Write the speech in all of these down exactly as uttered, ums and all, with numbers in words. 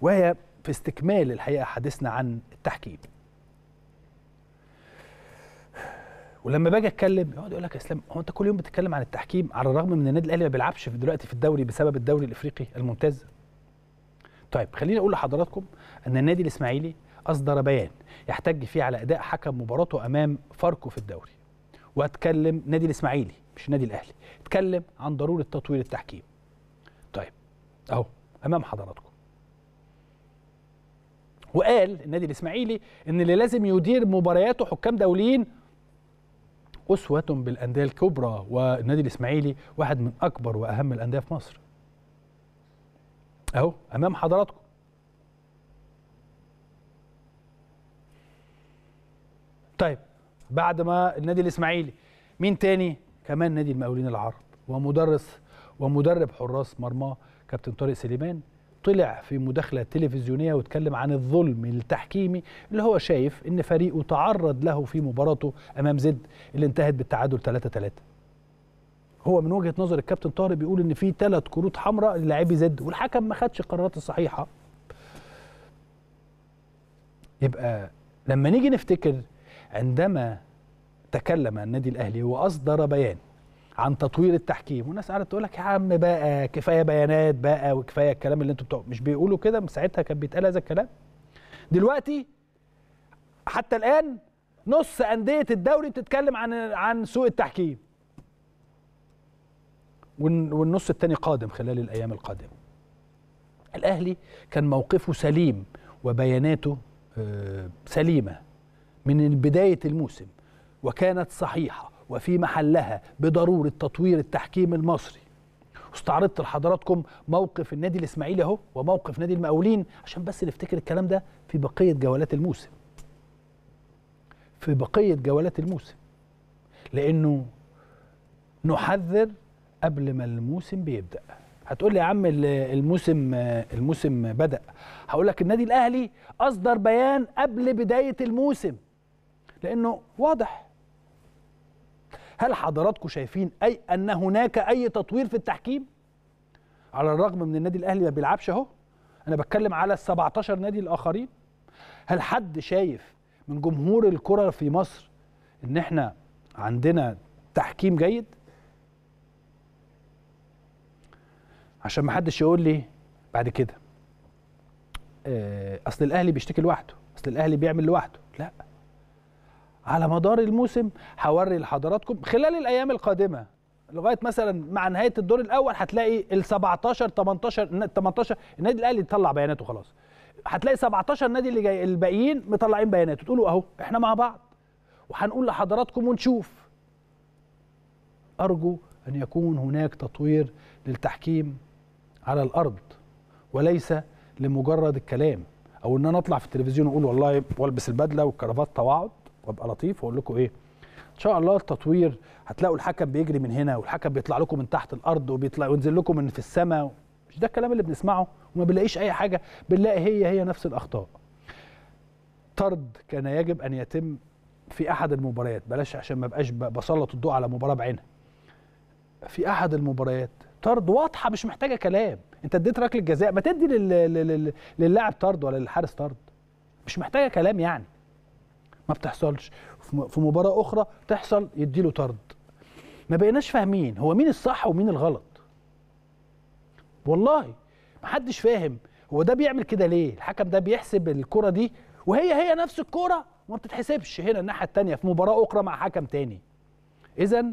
وهي في استكمال الحقيقة حديثنا عن التحكيم. ولما باجي اتكلم يقعد يقول لك يا اسلام هو انت كل يوم بتتكلم عن التحكيم، على الرغم من ان النادي الاهلي ما بيلعبش دلوقتي في الدوري بسبب الدوري الافريقي الممتاز. طيب خليني اقول لحضراتكم ان النادي الاسماعيلي اصدر بيان يحتج فيه على اداء حكم مباراته امام فاركو في الدوري. واتكلم نادي الاسماعيلي مش النادي الاهلي، اتكلم عن ضروره تطوير التحكيم. طيب اهو امام حضراتكم. وقال النادي الاسماعيلي ان اللي لازم يدير مبارياته حكام دوليين أسوة بالأندية الكبرى، والنادي الإسماعيلي واحد من أكبر وأهم الأندية في مصر. أهو أمام حضراتكم. طيب بعد ما النادي الإسماعيلي مين تاني؟ كمان نادي المقاولين العرب ومدرس ومدرب حراس مرمى كابتن طارق سليمان طلع في مداخلة تلفزيونية واتكلم عن الظلم التحكيمي اللي هو شايف ان فريقه تعرض له في مباراته امام زد اللي انتهت بالتعادل ثلاثة ثلاثة. هو من وجهة نظر الكابتن طارق بيقول ان في ثلاث كروت حمراء للاعبي زد والحكم ما خدش القرارات الصحيحة. يبقى لما نيجي نفتكر عندما تكلم النادي الاهلي واصدر بيان عن تطوير التحكيم، والناس قعدت تقول لك يا عم بقى كفايه بيانات بقى وكفايه الكلام اللي انتوا بتوع، مش بيقولوا كده؟ من ساعتها كان بيتقال هذا الكلام. دلوقتي حتى الان نص انديه الدوري بتتكلم عن عن سوء التحكيم. والنص الثاني قادم خلال الايام القادمه. الاهلي كان موقفه سليم وبياناته سليمه من بدايه الموسم وكانت صحيحه وفي محلها بضرورة تطوير التحكيم المصري. واستعرضت لحضراتكم موقف النادي الإسماعيلي اهو وموقف نادي المقاولين عشان بس نفتكر الكلام ده في بقية جولات الموسم. في بقية جولات الموسم. لأنه نحذر قبل ما الموسم بيبدأ. هتقول لي يا عم الموسم الموسم بدأ. هقول لك النادي الأهلي أصدر بيان قبل بداية الموسم. لأنه واضح. هل حضراتكم شايفين اي ان هناك اي تطوير في التحكيم؟ على الرغم من النادي الاهلي ما بيلعبش اهو، انا بتكلم على ال سبعتاشر نادي الاخرين. هل حد شايف من جمهور الكره في مصر ان احنا عندنا تحكيم جيد؟ عشان ما حدش يقول لي بعد كده اصل الاهلي بيشتكي لوحده، اصل الاهلي بيعمل لوحده. لا، على مدار الموسم هوري لحضراتكم خلال الايام القادمه لغايه مثلا مع نهايه الدور الاول هتلاقي ال سبعتاشر تمنتاشر تمنتاشر النادي الاهلي طلع بياناته خلاص. هتلاقي سبعتاشر نادي اللي جاي الباقيين مطلعين بياناته، تقولوا اهو احنا مع بعض وهنقول لحضراتكم ونشوف. ارجو ان يكون هناك تطوير للتحكيم على الارض وليس لمجرد الكلام، او ان انا اطلع في التلفزيون واقول والله والبس البدله والكرافات واقعد وابقى لطيف واقول لكم ايه؟ ان شاء الله التطوير هتلاقوا الحكم بيجري من هنا والحكم بيطلع لكم من تحت الارض وبيطلع وينزل لكم من في السماء. مش ده الكلام اللي بنسمعه وما بنلاقيش اي حاجه، بنلاقي هي هي نفس الاخطاء. طرد كان يجب ان يتم في احد المباريات، بلاش عشان ما بقاش بسلط الضوء على مباراه بعينها. في احد المباريات طرد واضحه مش محتاجه كلام، انت اديت ركله جزاء ما تدي للاعب طرد ولا للحارس طرد. مش محتاجه كلام يعني. ما بتحصلش. في مباراة أخرى تحصل يديله طرد. ما بقيناش فاهمين هو مين الصح ومين الغلط. والله ما حدش فاهم هو ده بيعمل كده ليه؟ الحكم ده بيحسب الكرة دي وهي هي نفس الكرة وما بتتحسبش هنا الناحية التانية في مباراة أخرى مع حكم تاني. إذا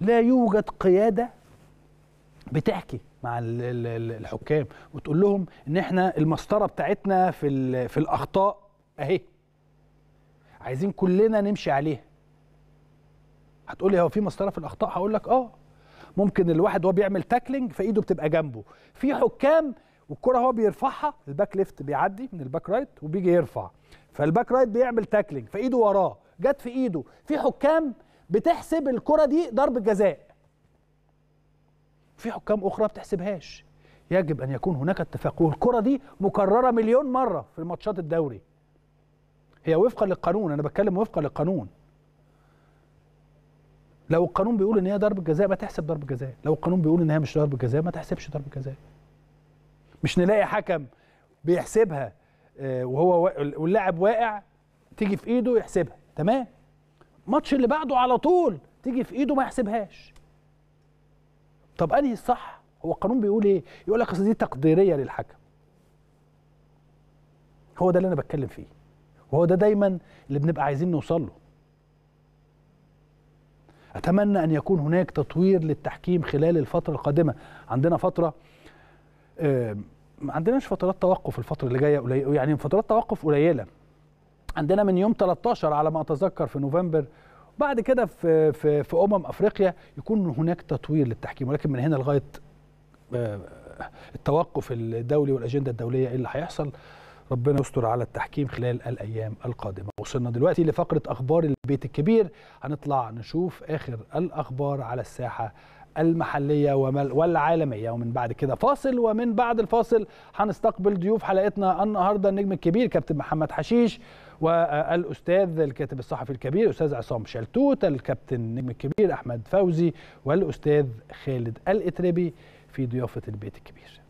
لا يوجد قيادة بتحكي مع الحكام وتقول لهم إن إحنا المسطرة بتاعتنا في في الأخطاء أهي. عايزين كلنا نمشي عليها. هتقولي هو في مسطره في الاخطاء؟ هقول لك اه، ممكن الواحد وهو بيعمل تاكلينج فايده بتبقى جنبه، في حكام والكره هو بيرفعها الباك ليفت بيعدي من الباك رايت وبيجي يرفع، فالباك رايت بيعمل تاكلينج فايده وراه جت في ايده. في حكام بتحسب الكره دي ضربه جزاء، في حكام اخرى ما بتحسبهاش. يجب ان يكون هناك اتفاق، والكره دي مكرره مليون مره في ماتشات الدوري، هي وفقا للقانون. انا بتكلم وفقا للقانون. لو القانون بيقول ان هي ضربه جزاء ما تحسب ضربه جزاء، لو القانون بيقول ان هي مش ضربه جزاء ما تحسبش ضربه جزاء. مش نلاقي حكم بيحسبها وهو واللاعب واقع تيجي في ايده يحسبها، تمام. الماتش اللي بعده على طول تيجي في ايده ما يحسبهاش. طب انهي الصح؟ هو القانون بيقول ايه؟ يقول لك اصل دي تقديريه للحكم. هو ده اللي انا بتكلم فيه، وهو ده دايما اللي بنبقى عايزين نوصل له. اتمنى ان يكون هناك تطوير للتحكيم خلال الفتره القادمه. عندنا فتره آه ما عندناش فترات توقف الفتره اللي جايه قليله، يعني فترات توقف قليله. عندنا من يوم ثلاثة عشر على ما اتذكر في نوفمبر، بعد كده في في في امم افريقيا يكون هناك تطوير للتحكيم، ولكن من هنا لغايه آه التوقف الدولي والاجنده الدوليه ايه اللي هيحصل؟ ربنا يستر على التحكيم خلال الأيام القادمة. وصلنا دلوقتي لفقرة أخبار البيت الكبير، هنطلع نشوف آخر الأخبار على الساحة المحلية والعالمية، ومن بعد كده فاصل، ومن بعد الفاصل هنستقبل ضيوف حلقتنا النهاردة، النجم الكبير كابتن محمد حشيش، والأستاذ الكاتب الصحفي الكبير الأستاذ عصام شلتوت، الكابتن النجم الكبير أحمد فوزي، والأستاذ خالد الإتربي في ضيافة البيت الكبير.